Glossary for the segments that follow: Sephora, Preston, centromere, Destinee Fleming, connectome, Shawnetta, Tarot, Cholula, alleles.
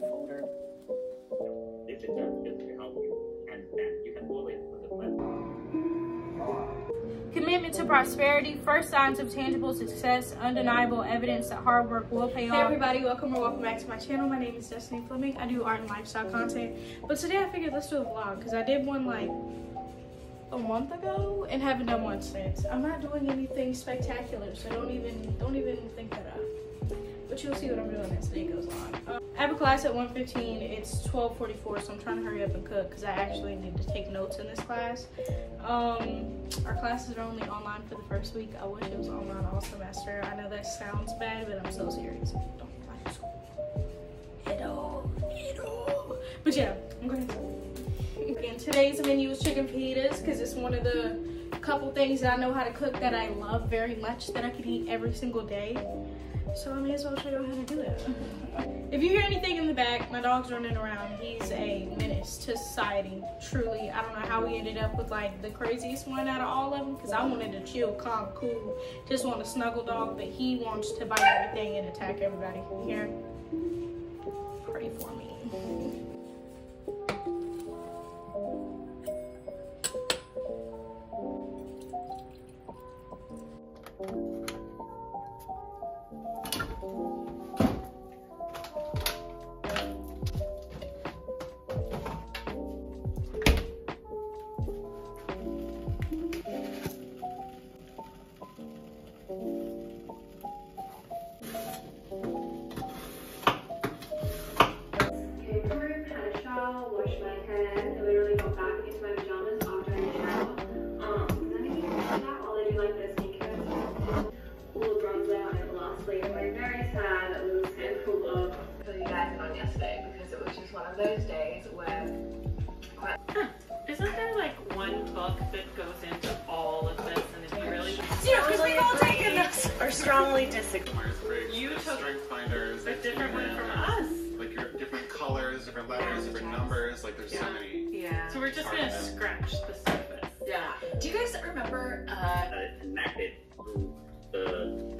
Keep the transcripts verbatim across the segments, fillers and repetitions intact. file folder. This is just to help you, and then you can always put the plan. Commitment to prosperity, first signs of tangible success, undeniable evidence that hard work will pay off. Hey everybody, welcome or welcome back to my channel. My name is Destinee Fleming. I do art and lifestyle content, but today I figured let's do a vlog because I did one like a month ago and haven't done one since. I'm not doing anything spectacular, so don't even don't even think that up. But you'll see what I'm doing as the day goes on. Um, I have a class at one fifteen. It's twelve forty-four, so I'm trying to hurry up and cook because I actually need to take notes in this class. Um, our classes are only online for the first week. I wish it was online all semester. I know that sounds bad, but I'm so serious. Don't like school at all, at all. But yeah, I'm going to. And today's menu is chicken fajitas because it's one of the couple things that I know how to cook that I love very much that I can eat every single day. So I may as well show you how to do it. If you hear anything in the back, my dog's running around. He's a menace to society, truly. I don't know how we ended up with like the craziest one out of all of them because I wanted to chill, calm, cool, just want a snuggle dog, but he wants to bite everything and attack everybody here. Pray for me. Strongly disagree. You took strength finders, a different one from us. Like your different colors, different letters, different numbers. Like there's yeah. so many. Yeah. So we're just gonna scratch the surface. Yeah. Do you guys remember? Uh, uh, connected to the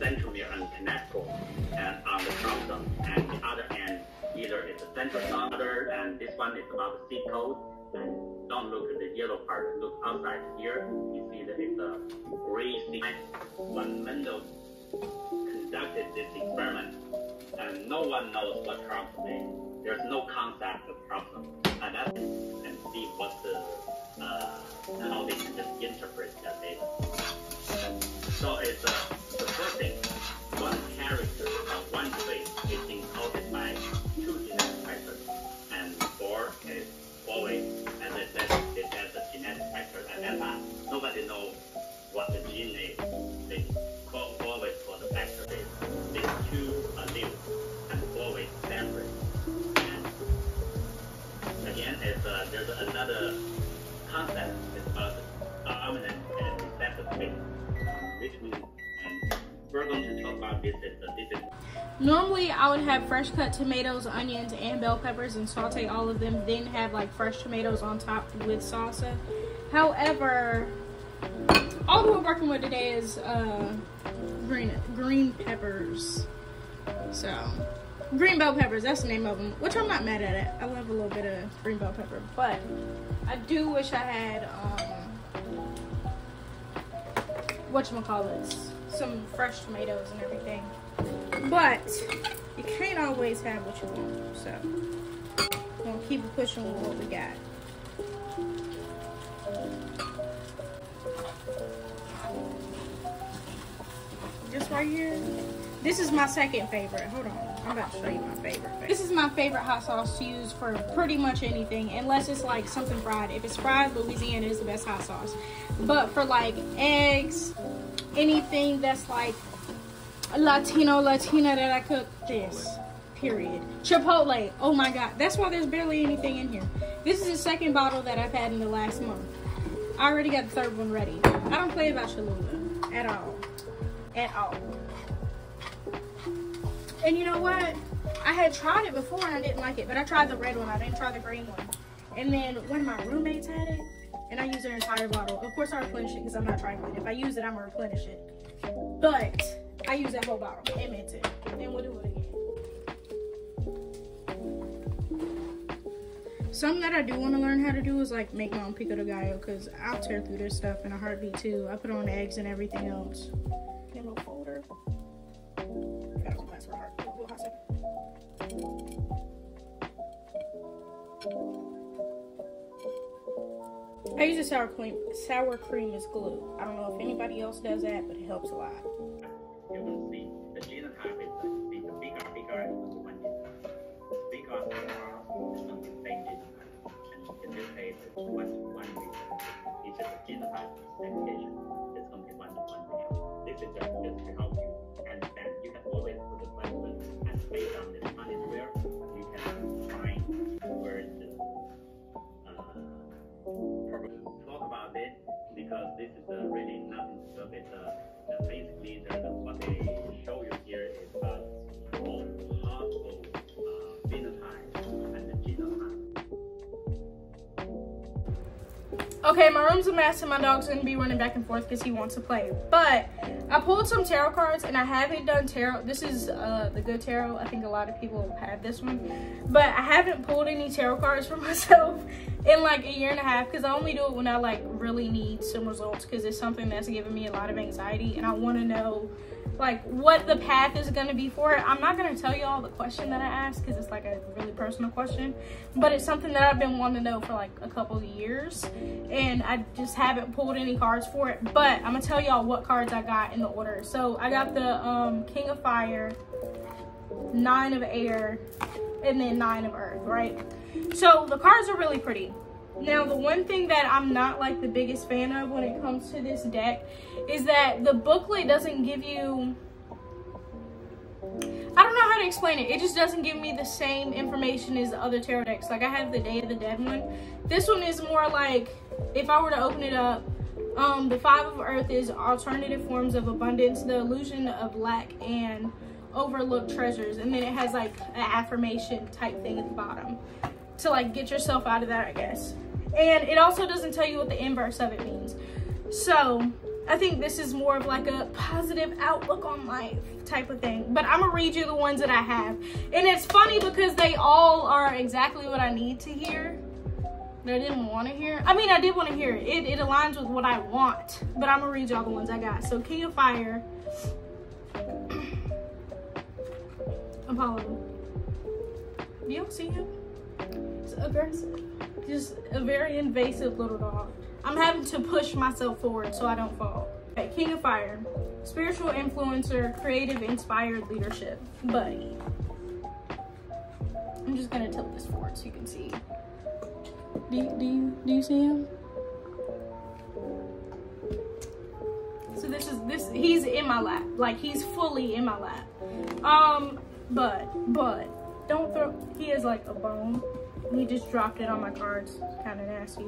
centromere and connectome and on the chromosome, and the other end either is the central other, and this one is about the C code. And don't look at the yellow part. Look outside here. You see that it's a gray C. One window conducted this experiment, and no one knows what chromosome is. There's no concept of chromosome, and that's and see what the uh, how they can just interpret that data. So it's uh, the first thing, one character of one trait is encoded by two genetic factors, and four is always, and it says it has a genetic factor, and that's not, nobody knows what the gene is. They call always for the factor is these two alleles and always separate. And again, it's, uh, there's another concept. It's about the dominant and recessive trait, which means and we're going to talk about this. Is, uh, this is normally, I would have fresh cut tomatoes, onions, and bell peppers, and saute all of them. Then have like fresh tomatoes on top with salsa. However, all we're working with today is uh, green green peppers. So, green bell peppers, that's the name of them, which I'm not mad at it. I love a little bit of green bell pepper, but I do wish I had, um, whatchamacallits, some fresh tomatoes and everything. But you can't always have what you want, so I'm gonna keep pushing with what we got. Just right here. This is my second favorite. Hold on, I'm about to show you my favorite. This is my favorite hot sauce to use for pretty much anything, unless it's like something fried. If it's fried, Louisiana is the best hot sauce. But for like eggs, anything that's like Latino, Latina that I cook, this, period. Chipotle, oh my God. That's why there's barely anything in here. This is the second bottle that I've had in the last month. I already got the third one ready. I don't play about Cholula at all. At all. And you know what? I had tried it before and I didn't like it, but I tried the red one. I didn't try the green one. And then one of my roommates had it, and I used their entire bottle. Of course, I replenish it because I'm not trying it. If I use it, I'm going to replenish it. But I used that whole bottle. It meant it. And we'll do it again. something that I do want to learn how to do is like make my own pico de gallo, because I'll tear through this stuff in a heartbeat too. I put on eggs and everything else. A little folder. Got some glass for heart. We'll have some. I use a sour cream. Sour cream is glue. I don't know if anybody else does that, but it helps a lot. You will see the cheese and Okay, my room's a mess and my dog's gonna be running back and forth because he wants to play. But I pulled some tarot cards, and I haven't done tarot. This is uh, the good tarot. I think a lot of people have this one. But I haven't pulled any tarot cards for myself in like a year and a half, because I only do it when I like really need some results, because it's something that's giving me a lot of anxiety and I want to know like what the path is going to be for it. I'm not going to tell y'all the question that I asked because it's like a really personal question, but it's something that I've been wanting to know for like a couple of years, and I just haven't pulled any cards for it. But I'm going to tell y'all what cards I got in the order. So I got the um, King of Fire, Nine of Air, and then Nine of Earth, right? So the cards are really pretty. Now, the one thing that I'm not like the biggest fan of when it comes to this deck is that the booklet doesn't give you, I don't know how to explain it. It just doesn't give me the same information as the other tarot decks. Like, I have the Day of the Dead one. This one is more like, if I were to open it up, um, the Five of Earth is alternative forms of abundance, the illusion of lack, and overlooked treasures. And then it has like an affirmation type thing at the bottom to like get yourself out of that, I guess. And it also doesn't tell you what the inverse of it means. So I think this is more of like a positive outlook on life type of thing. But I'm gonna read you the ones that I have. And it's funny because they all are exactly what I need to hear. But I didn't want to hear. I mean, I did want to hear it. it. It aligns with what I want. But I'm gonna read y'all the ones I got. So King of Fire. Apollo. Do y'all see him? It's aggressive. Just a very invasive little dog. I'm having to push myself forward so I don't fall. Okay, King of Fire, spiritual influencer, creative, inspired leadership, buddy. I'm just gonna tilt this forward so you can see. Do you, do you, do you see him? So this is this. He's in my lap. Like, he's fully in my lap. Um, bud, bud. Don't throw. He is like a bone. He just dropped it on my cards. Kind of nasty.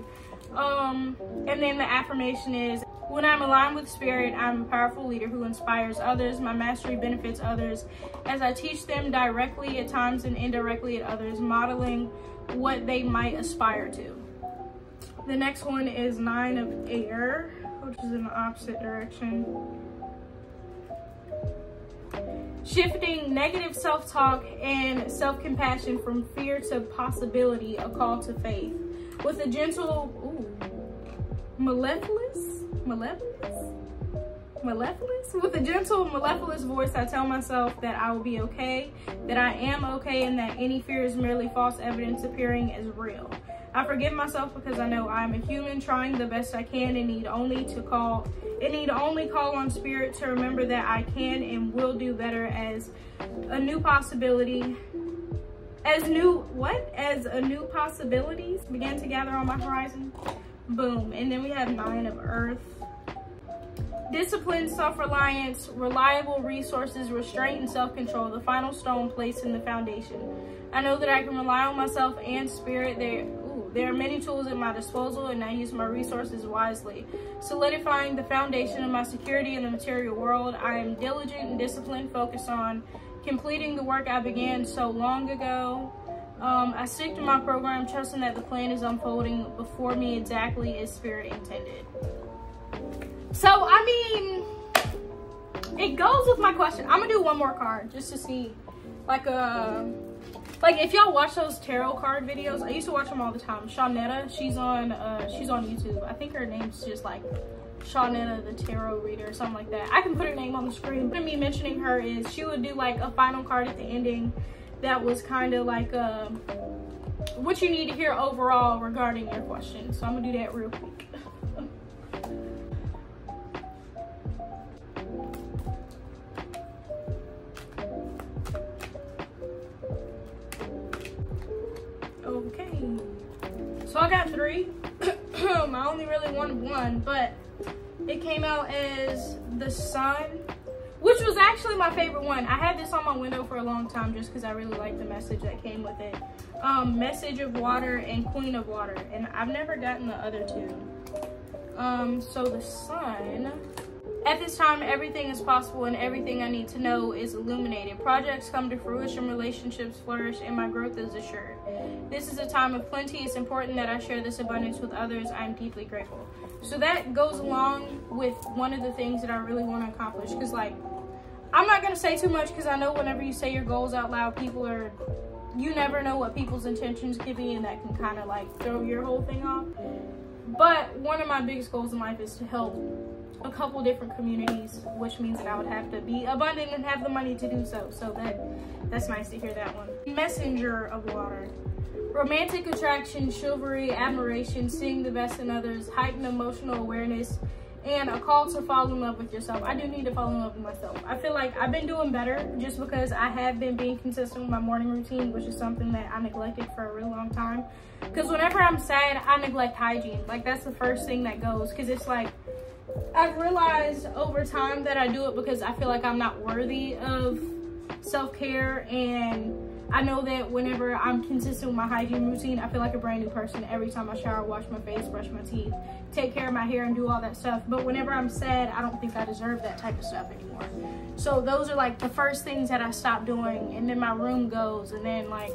Um, and then the affirmation is, when I'm aligned with spirit, I'm a powerful leader who inspires others. My mastery benefits others as I teach them directly at times and indirectly at others, modeling what they might aspire to. The next one is Nine of Air, which is in the opposite direction. Shifting negative self-talk and self-compassion from fear to possibility, a call to faith. With a gentle, ooh, malevolence, malevolence, malevolence? With a gentle, malevolence voice, I tell myself that I will be okay, that I am okay, and that any fear is merely false evidence appearing as real. I forgive myself because I know I'm a human trying the best I can and need only to call it need only call on spirit to remember that I can and will do better as a new possibility as new what as a new possibilities begin to gather on my horizon. Boom. And then we have Nine of Earth. Discipline, self-reliance, reliable resources, restraint, and self-control, the final stone placed in the foundation. I know that I can rely on myself and spirit. There There are many tools at my disposal, and I use my resources wisely, solidifying the foundation of my security in the material world. I am diligent and disciplined, focused on completing the work I began so long ago. Um, I stick to my program, trusting that the plan is unfolding before me exactly as spirit intended. So, I mean, it goes with my question. I'm gonna do one more card just to see, like a... Like, if y'all watch those tarot card videos, I used to watch them all the time. Shawnetta, she's on uh she's on YouTube. I think her name's just like Shawnetta the tarot reader or something like that. I can put her name on the screen. What I mean mentioning her is she would do like a final card at the ending that was kind of like uh what you need to hear overall regarding your question. So I'm gonna do that real quick. Okay, so I got three. I only really wanted one, but it came out as the sun, which was actually my favorite one. I had this on my window for a long time just because I really liked the message that came with it. Um, message of water and queen of water, and I've never gotten the other two. Um, so the sun. At this time, everything is possible and everything I need to know is illuminated. Projects come to fruition, relationships flourish, and my growth is assured. This is a time of plenty. It's important that I share this abundance with others. I'm deeply grateful. So that goes along with one of the things that I really want to accomplish. Because, like, I'm not going to say too much because I know whenever you say your goals out loud, people are... You never know what people's intentions could be, and that can kind of, like, throw your whole thing off. But one of my biggest goals in life is to help a couple different communities, which means that I would have to be abundant and have the money to do so. So that that's nice to hear that one. Messenger of water. Romantic attraction, chivalry, admiration, seeing the best in others, heightened emotional awareness, and a call to fall in love with yourself. I do need to fall in love with myself. I feel like I've been doing better just because I have been being consistent with my morning routine, which is something that I neglected for a really long time. Because whenever I'm sad, I neglect hygiene. Like, that's the first thing that goes, because it's like, I've realized over time that I do it because I feel like I'm not worthy of self-care, and I know that whenever I'm consistent with my hygiene routine, I feel like a brand new person every time I shower, wash my face, brush my teeth, take care of my hair, and do all that stuff. But whenever I'm sad, I don't think I deserve that type of stuff anymore. So those are like the first things that I stop doing, and then my room goes, and then like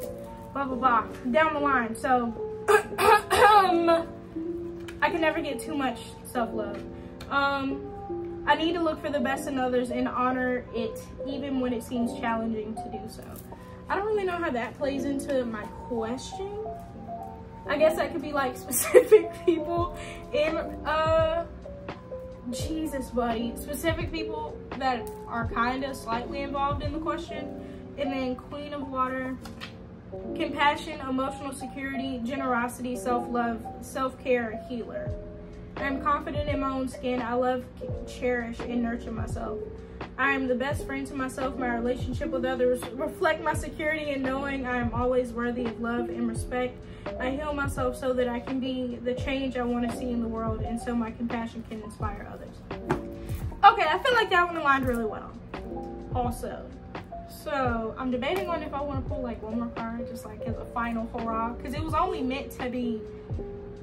blah blah blah down the line. So I can never get too much self-love. Um, I need to look for the best in others and honor it even when it seems challenging to do so. I don't really know how that plays into my question. I guess that could be like specific people in, uh, Jesus buddy, specific people that are kind of slightly involved in the question. And then Queen of Water, compassion, emotional security, generosity, self-love, self-care, healer. I'm confident in my own skin. I love, cherish, and nurture myself. I am the best friend to myself. My relationship with others reflect my security in knowing I am always worthy of love and respect. I heal myself so that I can be the change I want to see in the world, and so my compassion can inspire others. Okay, I feel like that one aligned really well. Also, so I'm debating on if I want to pull like one more card, just like as a final hurrah, because it was only meant to be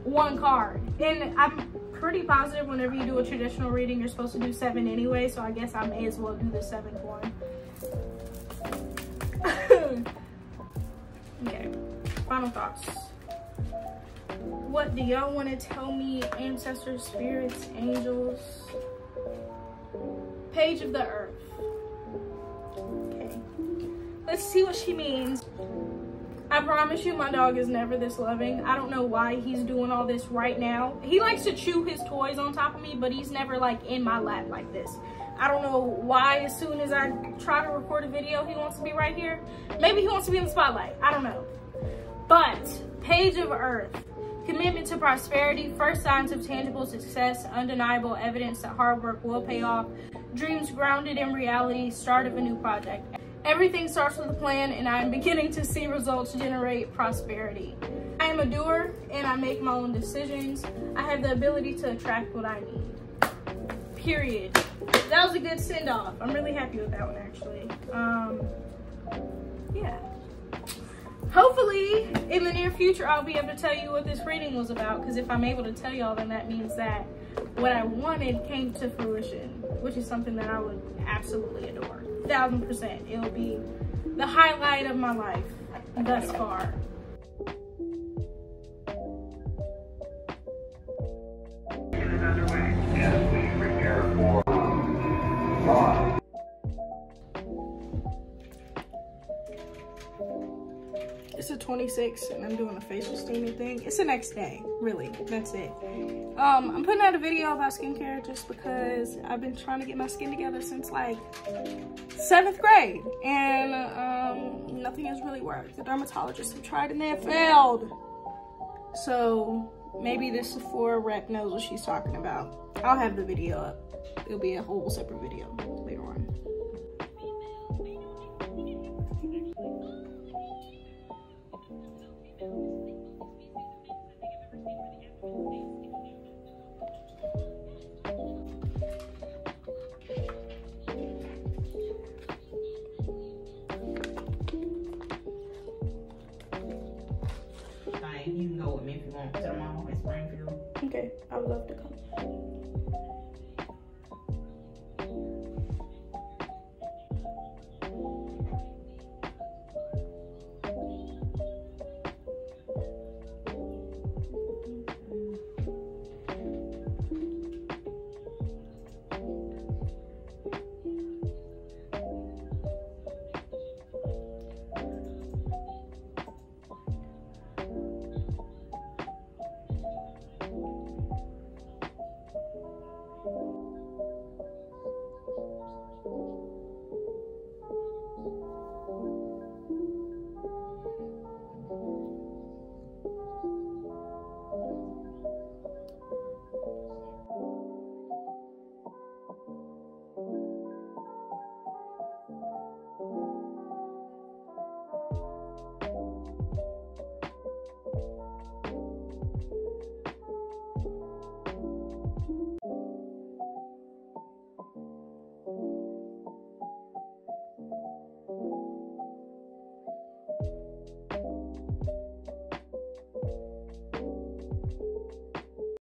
one card, and I'm pretty positive whenever you do a traditional reading you're supposed to do seven anyway, so I guess I may as well do the seventh one. Okay, final thoughts. What do y'all want to tell me, ancestors, spirits, angels? Page of the earth. Okay, let's see what she means. I promise you my dog is never this loving. I don't know why he's doing all this right now. He likes to chew his toys on top of me, but he's never like in my lap like this. I don't know why as soon as I try to record a video, he wants to be right here. Maybe he wants to be in the spotlight, I don't know. But page of earth, commitment to prosperity, first signs of tangible success, undeniable evidence that hard work will pay off, dreams grounded in reality, start of a new project. Everything starts with a plan, and I am beginning to see results generate prosperity. I am a doer, and I make my own decisions. I have the ability to attract what I need. Period. That was a good send-off. I'm really happy with that one, actually. Um, yeah. Hopefully, in the near future, I'll be able to tell you what this reading was about, because if I'm able to tell y'all, then that means that what I wanted came to fruition, which is something that I would absolutely adore. thousand percent. It'll be the highlight of my life thus far. It's a twenty-six and I'm doing a facial steaming thing. It's the next day, really, that's it. Um, I'm putting out a video about skincare just because I've been trying to get my skin together since like seventh grade. And um, nothing has really worked. The dermatologists have tried and they have failed. So maybe this Sephora rep knows what she's talking about. I'll have the video up. It'll be a whole separate video later on. You can go with me if you want to the mall in Springfield. Okay, I would love to come.